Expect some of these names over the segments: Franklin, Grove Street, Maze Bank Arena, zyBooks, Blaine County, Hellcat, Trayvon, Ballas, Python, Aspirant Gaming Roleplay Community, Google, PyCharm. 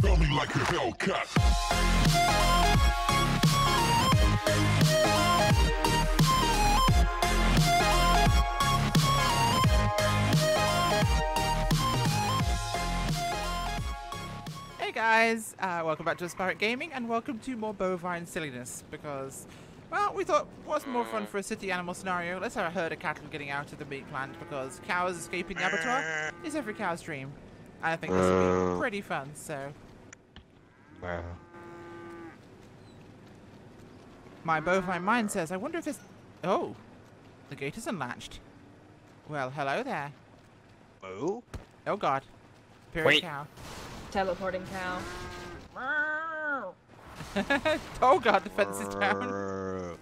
Dummy like a Hellcat. Hey guys, welcome back to Aspirant Gaming and welcome to more bovine silliness because, well, we thought what's more fun for a city animal scenario? Let's have a herd of cattle getting out of the meat plant because cows escaping the abattoir is every cow's dream. I think this will be pretty fun, so. Wow. My bovine mind says, I wonder if this. Oh! The gate is unlatched. Well, hello there. Oh? Oh god. Appearing cow. Teleporting cow. Oh god, the fence is down.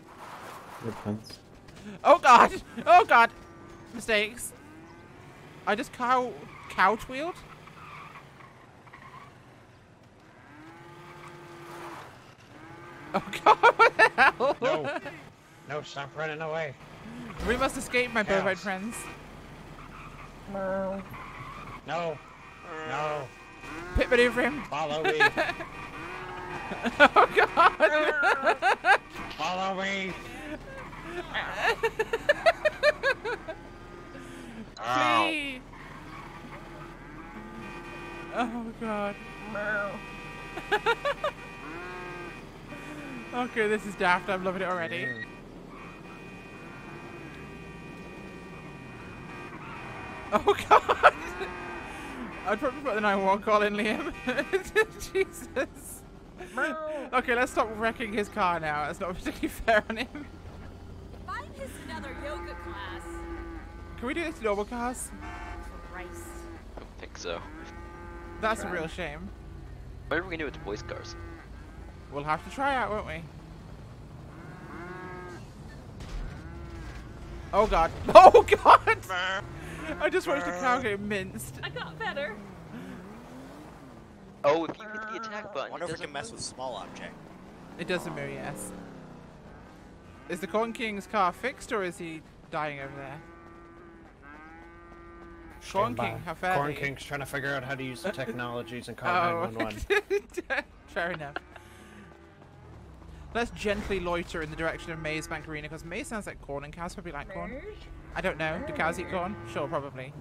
Fence. Oh god! Oh god! Mistakes. I just cow-wheeled? Oh god, what the hell? No. No, stop running away. We must escape, my bovine friends. No. No. No. Pit maneuver him. Follow me. Oh god. Follow me. Please. Oh god. Okay, this is daft. I'm loving it already. Oh god! I'd probably put the 911 call in, Liam. Jesus. Okay, let's stop wrecking his car now. That's not particularly fair on him. Find us another yoga class. Can we do this in normal cars? Christ. I don't think so. That's a real shame. What are we gonna do with the boys' cars? We'll have to try out, won't we? Oh god. Oh god! I just watched the cow get minced. I got better. Oh, if you hit the attack button. I wonder if we can mess with small object. It doesn't move, yes. Is the Corn King's car fixed or is he dying over there? Corn King, how fair. Corn King's trying to figure out how to use the technologies and call 911. Fair enough. Let's gently loiter in the direction of Maze Bank Arena because maize sounds like corn and cows probably like corn. I don't know. Do cows eat corn? Sure, probably.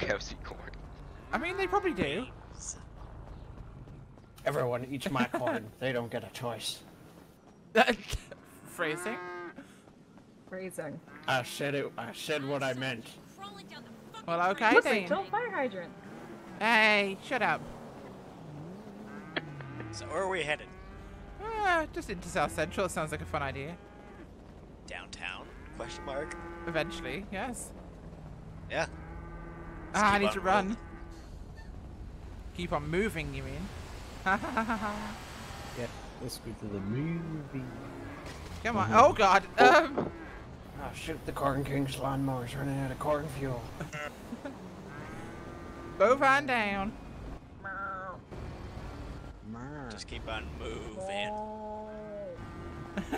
Cows eat corn. I mean, they probably do. Everyone eats my corn. They don't get a choice. Phrasing? Phrasing. I said it. I said what I meant. Well, okay then. Don't fire hydrant. Hey, shut up. So where are we headed? Just into South Central. It sounds like a fun idea. Downtown? Question mark. Eventually, yes. Yeah. I need to run. Keep on moving, you mean? Yeah. Let's go to the movie. Come on! Oh god! Oh shoot! The Corn King's lawnmower's running out of corn fuel. Bovine down. Just keep on moving.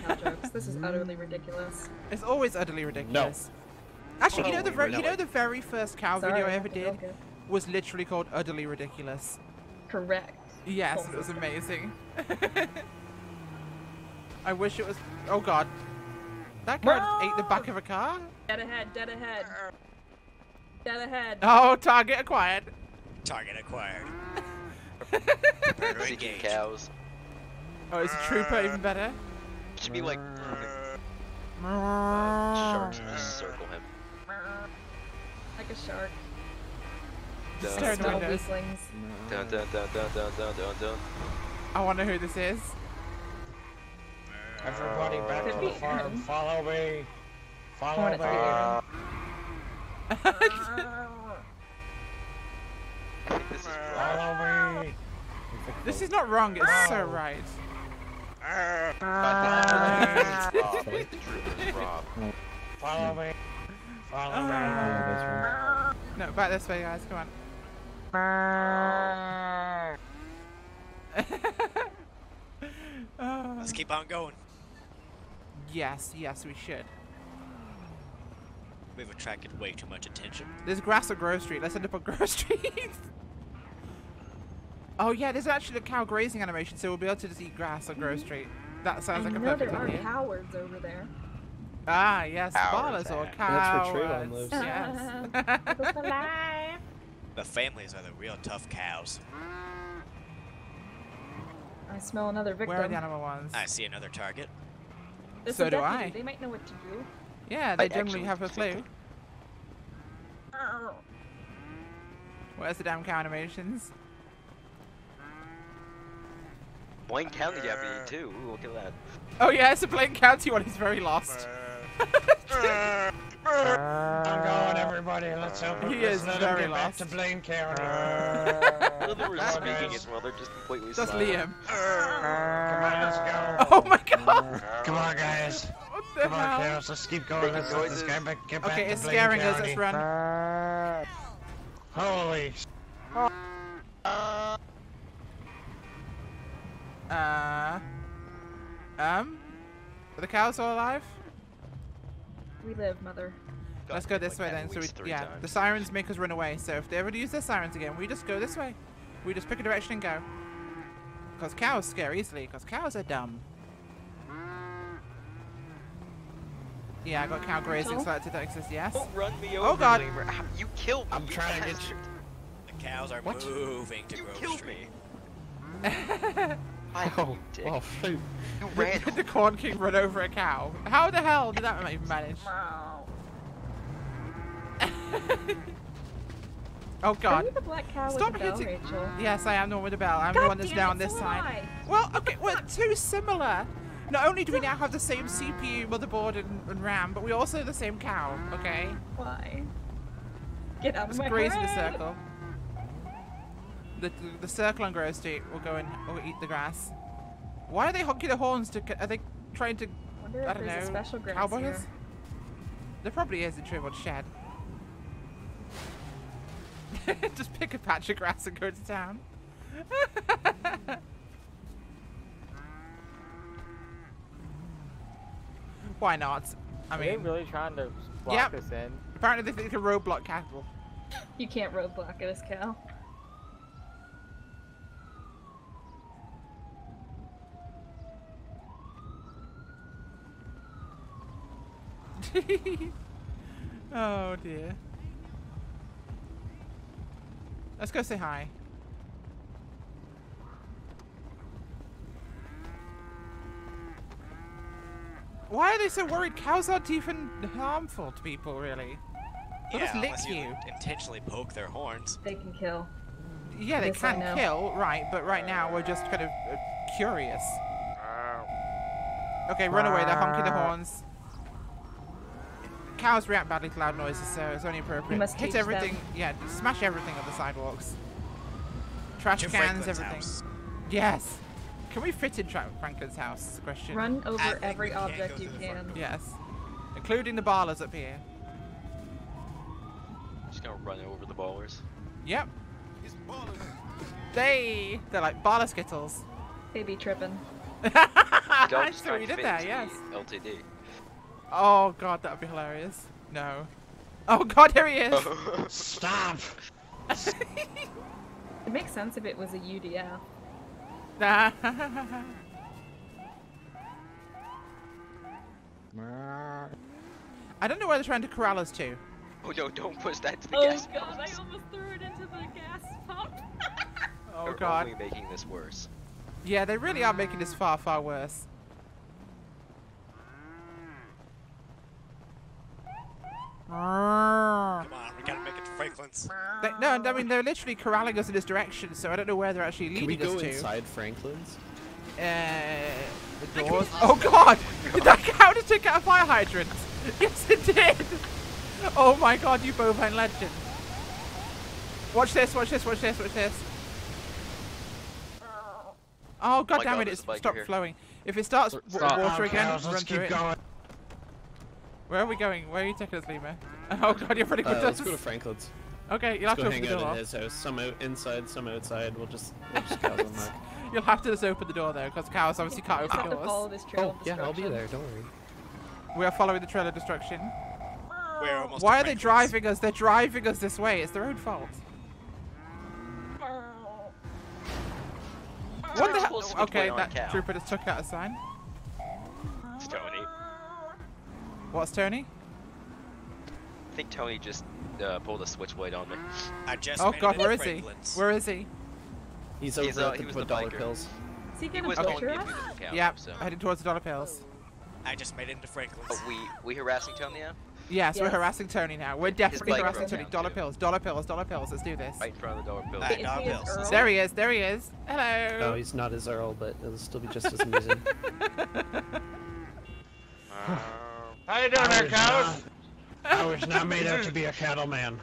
No jokes. This is utterly ridiculous. It's always utterly ridiculous. No. Actually, oh, you know the very first cow video I ever did was literally called Utterly Ridiculous. Correct. Yes, it was amazing. I wish it was. Oh god, that cow ate the back of a car. Dead ahead. Dead ahead. Dead ahead. Oh, target acquired. Target acquired. Cows. Oh, it's a trooper, even better. It should be like sharks just circle him. Like a shark. Stone whistlings. I wonder who this is. Everybody back to the farm. Follow me. Follow me. I think this is wrong. This is not wrong, it's so right. Follow me. Follow me. No, back this way, guys. Come on. Let's keep on going. Yes, yes, we should. We've attracted way too much attention. There's grass at Grove Street. Let's end up on Grove Street. Oh yeah, there's actually a cow grazing animation, so we'll be able to just eat grass on Grove Street. That sounds like a perfect idea. There are cowards over there. Ah, yes, ballas or cowards. That's where Trayvon lives. Yes. Alive. The families are the real tough cows. I smell another victim. Where are the animal ones? I see another target. So do I. They might know what to do. Yeah, they generally have a clue. Where's the damn cow animations? Blaine County Deputy too. Ooh, look at that. Oh yeah, it's a Blaine County one. He's very lost. I'm going, everybody. Let's help him. He is very lost. Back to Blaine County. They were speaking as well. They're just completely silent. That's Liam. Come on, let's go. Oh my God. Come on, guys. What the hell? Come on, Carlos. Let's keep going. Let's get back to Blaine County. Okay, it's scaring us. Let's run. Holy. Are the cows all alive? We live, mother. Let's go this way then. So we, yeah, the sirens make us run away. So if they ever use their sirens again, we just go this way. We just pick a direction and go. Cause cows scare easily. Cause cows are dumb. Yeah, I got cow grazing selected Texas. Yes. Don't run me over. Oh God! You killed me. I'm trying to get you. The cows are moving to Grove Street. Oh, oh, shoot. Did the Corn King run over a cow? How the hell did that even manage? Oh God. Are you the black cow with the bell, Rachel? Yes, I am the one with the bell. I'm the one that's down this side. Well, okay, we're too similar. Not only do we now have the same CPU, motherboard, and RAM, but we also have the same cow, okay? Why? Get out of my head. Just graze the circle. The circle on Grove Street will go and will eat the grass. Why are they honking the horns? Are they trying to? I don't know. Cowboys? There probably is a shriveled shed. Just pick a patch of grass and go to town. Why not? I mean, are they really trying to block us in? Apparently, they think they can roadblock cattle. You can't roadblock this cow. Oh dear. Let's go say hi. Why are they so worried? Cows aren't even harmful to people, really. They'll just lick you. Intentionally poke their horns. They can kill. Yeah, they can kill, right? But right now we're just kind of curious. Okay, run away. They're honking the horns. Cows react badly to loud noises, so it's only appropriate. You must hit everything. Them. Yeah, smash everything on the sidewalks. Trash cans, Franklin's everything. House. Yes. Can we fit in Franklin's house? Is the question. Run over every object you can. Yes, including the ballers up here. Just gonna run over the ballers. Yep. It's ballers. They're like baller skittles. They be tripping. I see what you did there. Yes. LTD. Oh God, that would be hilarious. No. Oh God, here he is! Stop! It makes sense if it was a UDL. I don't know where they're trying to corral us to. Oh no, don't push that to the gas pump. Oh God, I almost threw it into the gas pump. Oh God. They're only making this worse. Yeah, they really are making this far, far worse. Come on, we gotta make it to Franklin's. No, I mean, they're literally corralling us in this direction, so I don't know where they're actually leading us to. Can we go inside Franklin's? The doors? Oh God! Did that cow just take out a fire hydrant? Yes, it did! Oh my God, you bovine legend. Watch this, watch this, watch this, watch this. Oh God damn it, it's stopped flowing. If it starts water again, run through it. Where are we going? Where are you taking us, Lima? Oh God, you're pretty good. Let's go to Franklin's. Okay, you'll have to open the door. Hang out in his house. Some out inside, some outside. We'll just cows on that. You'll have to just open the door though, because cows obviously can't open doors. Follow this trail of destruction. Yeah, I'll be there. Don't worry. We are following the trail of destruction. We're almost. Why are they driving us? They're driving us this way. It's their own fault. Apple's okay, that cow. Trooper just took out a sign. It's Tony. What's Tony? I think Tony just pulled a switchblade on me. I just where is he? Where is he? He's over at the dollar pills. Is he gonna picture us? Yeah, headed towards the dollar pills. I just made it into Franklin's. Are we harassing Tony now? Yes, yes, we're harassing Tony now. We're definitely harassing Tony. Dollar pills, dollar pills, dollar pills. Let's do this. Right in front of the dollar pills. Right, dollar pills. There he is, there he is. Hello. No, he's not as Earl, but it'll still be just as amusing. How you doing there, cows? I was not made out to be a cattleman.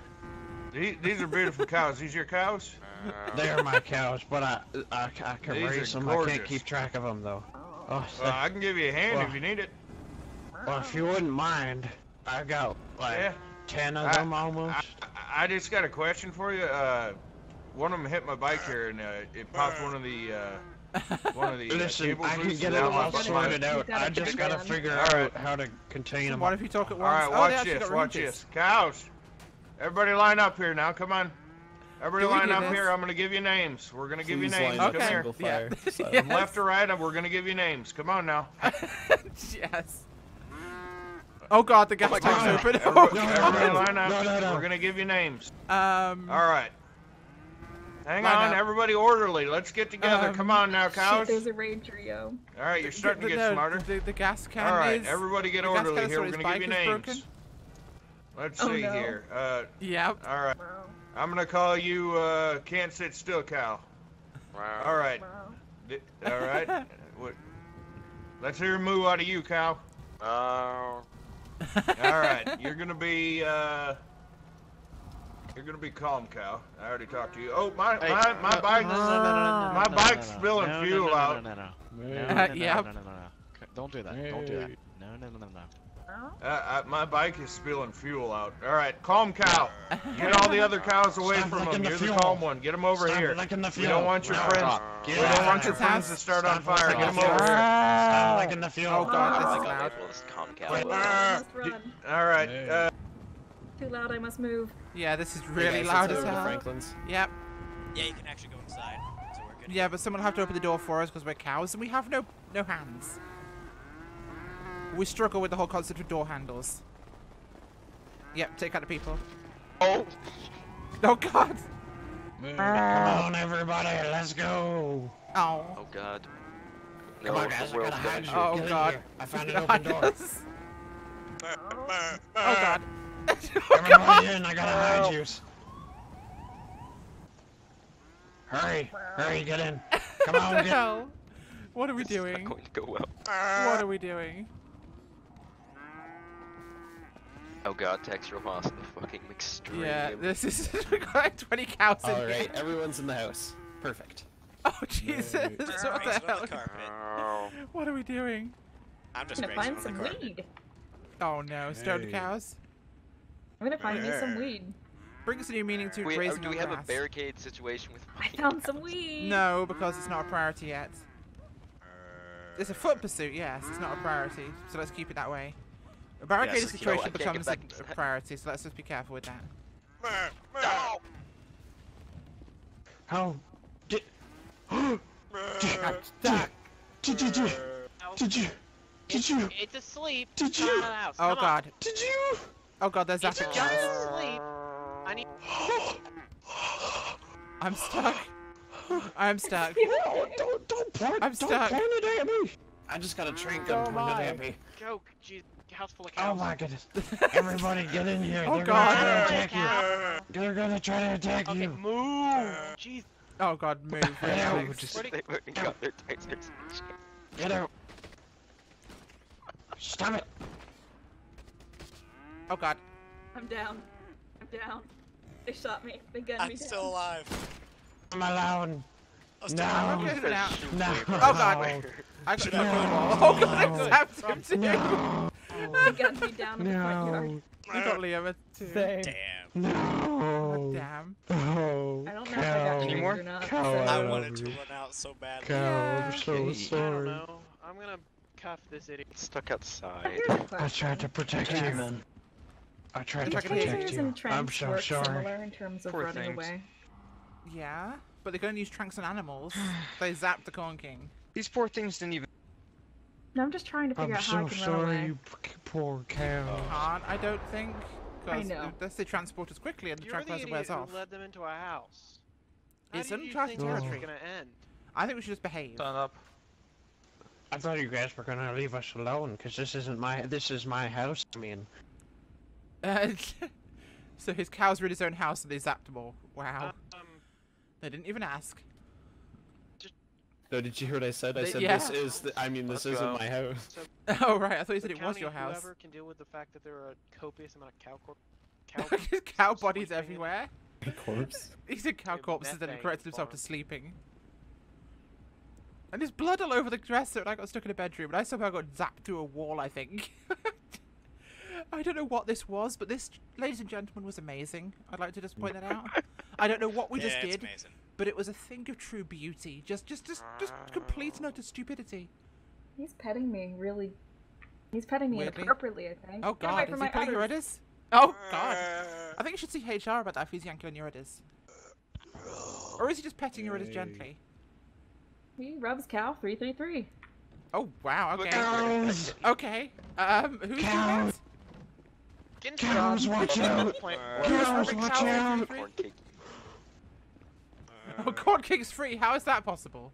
These are beautiful cows. These your cows? They are my cows, but I can raise them. Gorgeous. I can't keep track of them, though. Oh, so, I can give you a hand if you need it. Well, if you wouldn't mind, I got like 10 of them almost. I just got a question for you. One of them hit my bike here, and it popped one of the Listen, I can get it all sorted out. I just gotta figure out how to contain them. What if you talk at once? All right, watch this. Watch this. Cows, everybody line up here now. Come on. Everybody line up here. I'm gonna give you names. We're gonna give you names. Come here. Yeah. Yes. Left or right, we're gonna give you names. Come on now. Yes. Oh God, the guy's too stupid. Everybody line up. No. We're gonna give you names. All right. Hang on, everybody orderly. Let's get together. Come on now, cows. Shit, there's a ranger, yo. All right, you're starting to get smarter. The gas can. All right, everybody get orderly here. We're gonna give you names. Let's see here. Yep. All right. I'm gonna call you, Can't Sit Still Cow. Wow. Alright. Wow. Alright. Let's hear a moo out of you, cow. Alright. You're gonna be calm, cow. I already talked to you. Oh, my bike's... My bike's spilling fuel out. No. Don't do that. Don't do that. No. My bike is spilling fuel out. Alright, calm cow. Get all the other cows away from them. You're the calm one. Get them over here. We don't want your friends. We don't want your friends to start on fire. Get them over here. Stop licking the fuel. Oh God, this is loud. Alright. Too loud, I must move. Yeah, this is really loud as hell. Franklin's. Yep. Yeah, you can actually go inside. So we're good. Yeah, but someone will have to open the door for us because we're cows and we have no hands. We struggle with the whole concept of door handles. Yep, take out the people. Oh! Oh God! Come on, everybody, let's go! Oh! Oh God! No, come on, guys, I gotta hide you. Oh God! I found an open door. Oh God! Come on in, I gotta hide you. Hurry! Hurry, get in! Come on, get in! What are we doing? It's not going to go well. What are we doing? Oh God, textural loss in the fucking extreme. Yeah, this is like 20 cows in here. Alright, everyone's in the house. Perfect. Oh Jesus, what the hell? What are we doing? I'm just gonna find some weed. Oh no, stoned cows. I'm gonna find me some weed. Brings a new meaning to raising do we have a barricade situation with I found some weed! No, because it's not a priority yet. It's a foot pursuit, yes, it's not a priority, so let's keep it that way. A barricaded situation becomes a priority, so let's just be careful with that. How did Did you? It's asleep. Did you? Oh God. Did you? Oh God, there's that. It's just asleep. I need. I'm stuck. I'm stuck. No, don't point. I'm stuck. Don't point it at me. I just got a train gun pointed at me. Joke, jeez. House full of cows. Oh my goodness. Everybody get in here. Oh God. They're gonna attack you. They're gonna try to attack you. Move. Jeez. Oh God, move. Get out. Get out. Stop it. Oh God. I'm down. I'm down. They shot me. They gunned me down. I'm still alive. I'm alone. No. Oh God. I got oh God, I tapped him too. He gunned me down in the front yard. I got Liam too. Damn. No. Damn. Oh, I don't know if I got any more. I wanted to run out so badly. Cow, I'm so sorry. I don't know. I'm gonna cuff this idiot. Stuck outside. I tried to protect you, man. I tried to protect you. I'm so sorry. In terms of running away. Yeah. but they can only use trunks on animals. They zapped the Corn King. These poor things didn't even... No, I'm just trying to figure out how I can run away. I'm so sorry, you poor cow. You can't, I don't think. I know. Unless they transport us quickly and the tranquilizer wears off. You're the idiot who led them into our house. How do you think this is gonna end? I think we should just behave. Turn up. I thought you guys were gonna leave us alone, because this isn't my... This is my house, I mean. So his cows were in his own house and they zapped him all. Wow. They didn't even ask. No, did you hear what I said? I said yeah. This is... I mean, this isn't my house. So, oh, right. I thought you said it was your house. Whoever can deal with the fact that there are a copious amount of cow bodies everywhere. Corpse? He said cow corpses and then he corrected himself to sleeping. And there's blood all over the dresser and I got stuck in a bedroom and I somehow got zapped through a wall, I think. I don't know what this was, but this, ladies and gentlemen, was amazing. I'd like to just point that out. I don't know what we just did, but it was a thing of true beauty. Just complete note of stupidity. He's petting me really... He's petting me inappropriately, I think. Oh god, is he petting your udders? Oh god. I think you should see HR about that if he's yanking on your udders. Or is he just petting your udders gently? He rubs cow 333. Oh wow, okay. Cows. Okay, who's doing that? Cows, watch out! Cows, watch out! Oh, Corn King's free! How is that possible?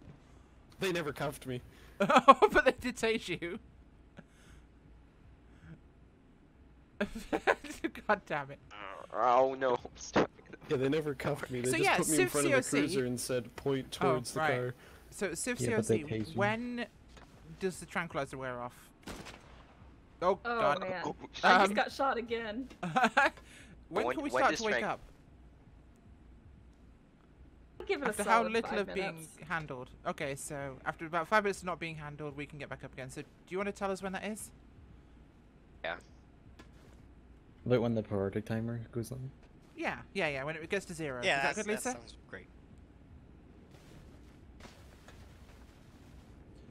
They never cuffed me. Oh, but they did taste you. God damn it. Oh no. Yeah, they never cuffed me. They so, just put me in front of the cruiser and said, point towards the car. So, Civ COC, when does the tranquilizer wear off? Oh, god. Man. I just got shot again. when can we start to wake up? I'll give it after a solid how little 5 minutes. Of being handled. Okay, so after about 5 minutes of not being handled, we can get back up again. So do you want to tell us when that is? Yeah. Like when the periodic timer goes on? Yeah, when it gets to 0. Yeah, is that good, Lisa? That sounds great.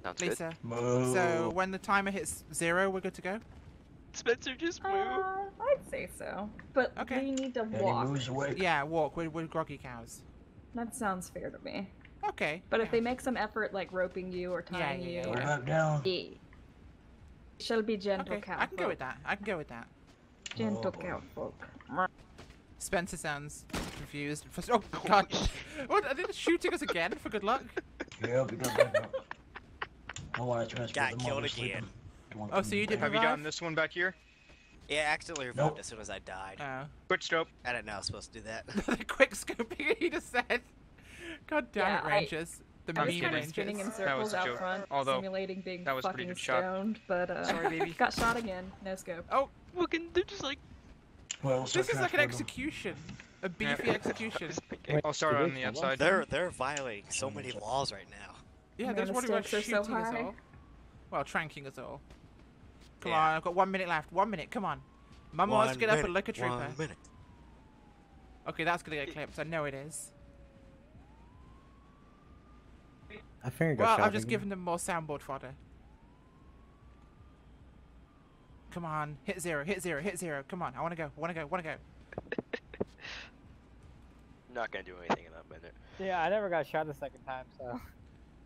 Sounds Lisa, good. So when the timer hits 0, we're good to go? Spencer, just move. I'd say so. But we need to walk. Yeah, walk. We're groggy cows. That sounds fair to me. Okay. But if they make some effort like roping you or tying you... We're not down. Shall be gentle cow folk. I can go with that. Gentle cow folk. Spencer sounds confused. Oh, god. What? Are they just shooting us again for good luck? Yeah, we got good luck. Got killed again. Oh, so you did have you gotten this one back here? Yeah, accidentally revived as soon as I died. Quick scope. I didn't know I was supposed to do that. The quick scoping he just said. God damn it, Rangers. The mean Rangers. Spinning in circles out front, simulating being fucking stoned, but sorry, baby. Got shot again. No scope. Oh, looking, they're just like. Well, this is like an execution. A beefy execution. I'll start on the upside. They're violating so many laws right now. Yeah, there's one who was shooting us all. Well, tranking us all. Come on, I've got 1 minute left. 1 minute, come on. Mama wants to get up and look a trooper. 1 minute. Okay, that's gonna get clipped. I know it is. Well, I've just given them more soundboard fodder. Come on, hit 0, hit 0, hit 0. Come on, I wanna go, wanna go. Not gonna do anything in that minute. Yeah, I never got shot the second time, so.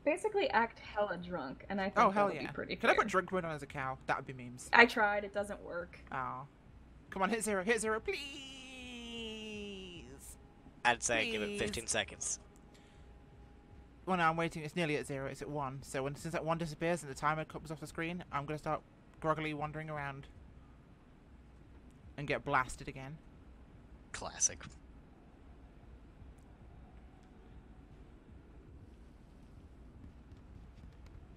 Basically act hella drunk, and I think that'll be pretty fair. Can I put drunk mode on as a cow? That would be memes. I tried, it doesn't work. Oh. Come on, hit 0, please! I'd say give it 15 seconds. Well, no, I'm waiting, it's nearly at 0, it's at 1. So when, since that 1 disappears and the timer comes off the screen, I'm gonna start groggily wandering around. And get blasted again. Classic.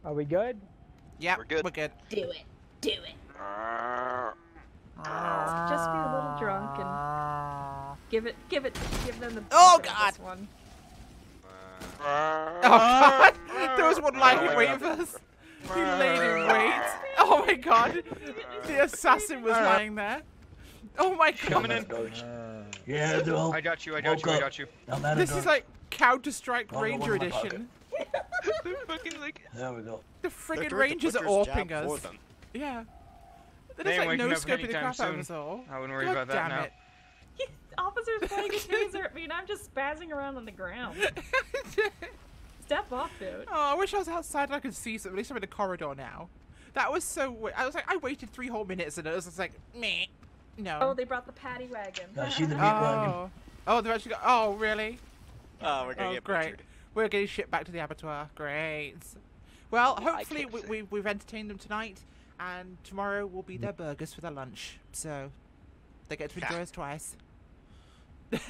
Are we good? Yeah, we're good. Do it. Do it. Just be a little drunk and give them the this one. Oh god! There was one lying in wait for us. He laid in wait. Oh my god! The assassin was lying there. Oh my god! Coming in. Yeah, I got you. I got you. This is like Counter-Strike Ranger Edition. They're fucking like, there we go. The friggin' Rangers are orping us. Yeah. They're just like no scoping the crap out of us all. I wouldn't worry about that now. officers playing a taser at me and I'm just spazzing around on the ground. Step off, dude. Oh, I wish I was outside and I could see something. At least I'm in the corridor now. That was so weird. I was like, I waited 3 whole minutes and it was just like, meh. No. Oh, they brought the paddy wagon. Oh, she's the meat wagon. Oh, they're actually oh, really? Oh, we're going to get butchered. We're getting shipped back to the abattoir. Great. Well, yeah, hopefully we've entertained them tonight, and tomorrow will be their burgers for their lunch. So they get to enjoy us twice. That's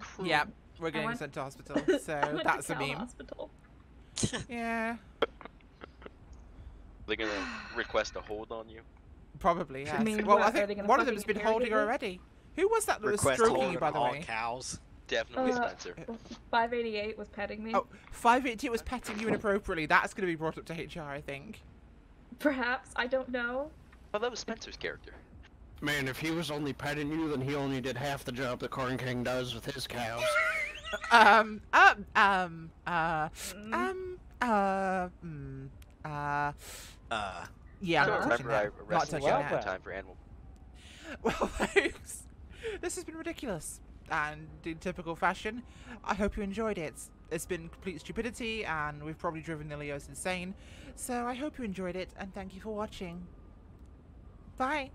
cruel. Yep, we're getting sent to hospital, so that's a meme. Hospital. Yeah. They're going to request a hold on you? Probably, yes. I mean, well, I think one of them has been holding her already. Who was that that was stroking you, by the way? Cows. Definitely Spencer. 588 was petting me. Oh, 588 was petting you inappropriately. That's going to be brought up to HR, I think. Perhaps. I don't know. Well, that was Spencer's character. Man, if he was only petting you, then he only did half the job the Corn King does with his cows. Yeah, so remember I wrestled you out of time for animal. Well, folks, this has been ridiculous, and in typical fashion, I hope you enjoyed it. It's been complete stupidity, and we've probably driven the Leos insane, so I hope you enjoyed it, and thank you for watching. Bye!